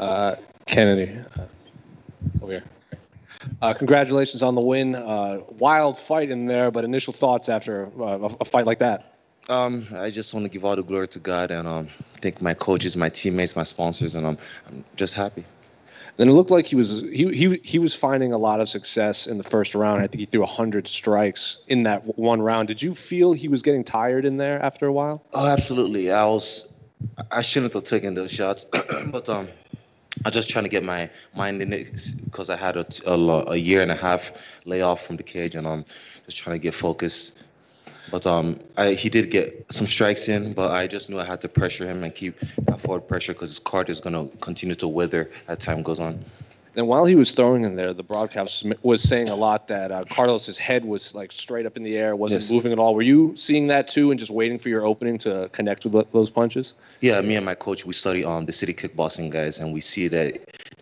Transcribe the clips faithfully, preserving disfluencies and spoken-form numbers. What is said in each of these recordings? Uh, Kennedy, uh, over here. Uh, congratulations on the win. Uh, wild fight in there, but initial thoughts after uh, a fight like that? Um, I just want to give all the glory to God and um, thank my coaches, my teammates, my sponsors, and um, I'm just happy. Then it looked like he was he he he was finding a lot of success in the first round. I think he threw a hundred strikes in that one round. Did you feel he was getting tired in there after a while? Oh, absolutely. I was. I shouldn't have taken those shots, but um, I just trying to get my mind in it because I had a a, a year and a half layoff from the cage, and I'm um, just trying to get focused. But um, I, he did get some strikes in, but I just knew I had to pressure him and keep that forward pressure because his card is going to continue to wither as time goes on. And while he was throwing in there, the broadcast was saying a lot that uh, Carlos's head was like straight up in the air, wasn't yes. moving at all. Were you seeing that too and just waiting for your opening to connect with those punches? Yeah, me and my coach, we study um, the City Kickboxing guys, and we see that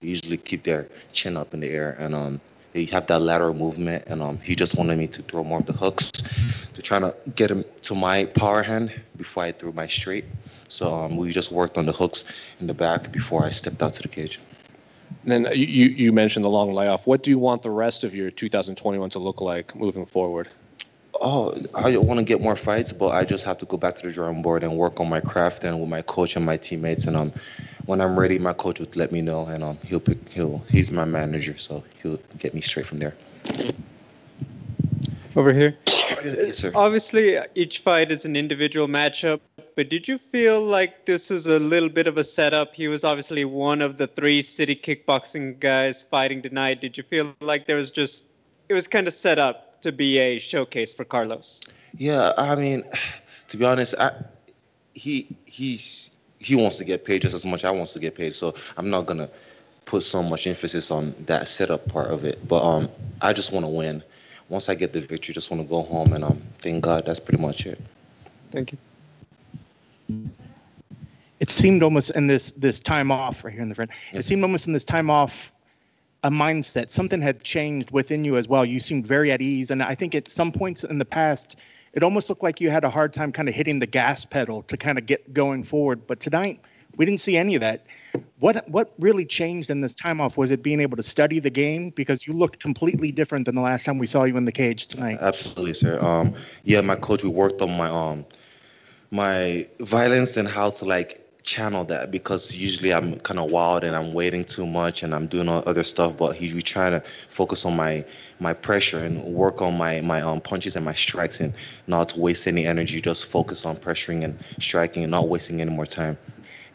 they usually keep their chin up in the air and um. They have that lateral movement, and um, he just wanted me to throw more of the hooks to try to get him to my power hand before I threw my straight. So um, we just worked on the hooks in the back before I stepped out to the cage. And then you, you mentioned the long layoff. What do you want the rest of your two thousand twenty-one to look like moving forward? Oh, I want to get more fights, but I just have to go back to the drawing board and work on my craft and with my coach and my teammates. And um, when I'm ready, my coach would let me know, and um, he'll pick. He'll he's my manager, so he'll get me straight from there. Over here. Yes, sir. Obviously, each fight is an individual matchup, but did you feel like this was a little bit of a setup? He was obviously one of the three City Kickboxing guys fighting tonight. Did you feel like there was just it was kind of set up to be a showcase for Carlos? Yeah, I mean, to be honest, I, he he's he wants to get paid just as much I wants to get paid, so I'm not gonna put so much emphasis on that setup part of it. But um, I just want to win. Once I get the victory, just want to go home and um, thank God. That's pretty much it. Thank you. It seemed almost in this this time off right here in the front. It seemed almost in this time off. A mindset, something had changed within you as well. You seemed very at ease, and I think at some points in the past, it almost looked like you had a hard time kind of hitting the gas pedal to kind of get going forward. But tonight, we didn't see any of that. What what really changed in this time off? Was it being able to study the game? Because you looked completely different than the last time we saw you in the cage tonight. Absolutely, sir. Um, yeah, my coach, we worked on my um, my violence and how to like. Channel that, because usually I'm kind of wild and I'm waiting too much and I'm doing all other stuff, but he's trying to focus on my my pressure and work on my my um, punches and my strikes and not waste any energy, just focus on pressuring and striking and not wasting any more time.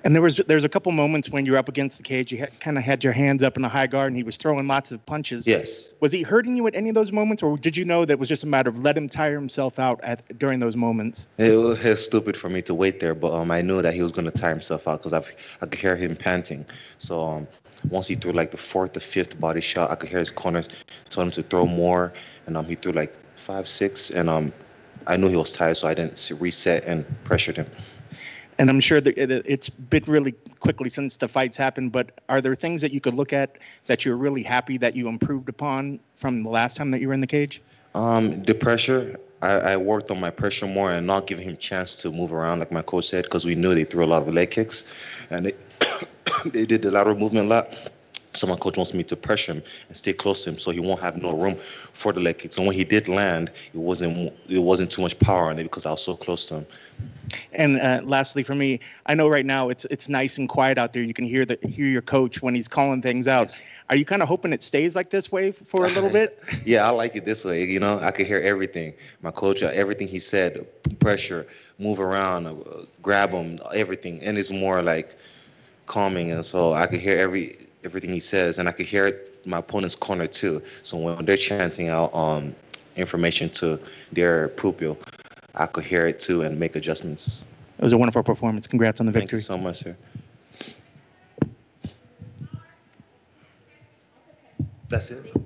And there was there's a couple moments when you were up against the cage, you had, kind of had your hands up in a high guard, and he was throwing lots of punches. Yes. Was he hurting you at any of those moments, or did you know that it was just a matter of let him tire himself out at during those moments? It was stupid for me to wait there, but um, I knew that he was going to tire himself out because I've I could hear him panting. So um, once he threw like the fourth, the fifth body shot, I could hear his corners telling him to throw more, and um, he threw like five, six, and um, I knew he was tired, so I didn't reset and pressured him. And I'm sure that it, it's been really quickly since the fights happened, but are there things that you could look at that you're really happy that you improved upon from the last time that you were in the cage? Um, the pressure. I, I worked on my pressure more and not giving him a chance to move around, like my coach said, because we knew they threw a lot of leg kicks. And they, they did the lateral movement a lot. So my coach wants me to pressure him and stay close to him so he won't have no room for the leg kicks. And when he did land, it wasn't it wasn't too much power on it because I was so close to him. And uh, lastly for me, I know right now it's it's nice and quiet out there. You can hear the hear your coach when he's calling things out. Yes. Are you kind of hoping it stays like this way for a little bit? Yeah, I like it this way. You know, I could hear everything. My coach, everything he said, pressure, move around, uh, grab him, everything. And it's more like calming. And so I could hear every... everything he says, and I could hear it, my opponent's corner too. So when they're chanting out um, information to their pupil, I could hear it too and make adjustments. It was a wonderful performance. Congrats on the victory. Thank you so much, sir. That's it.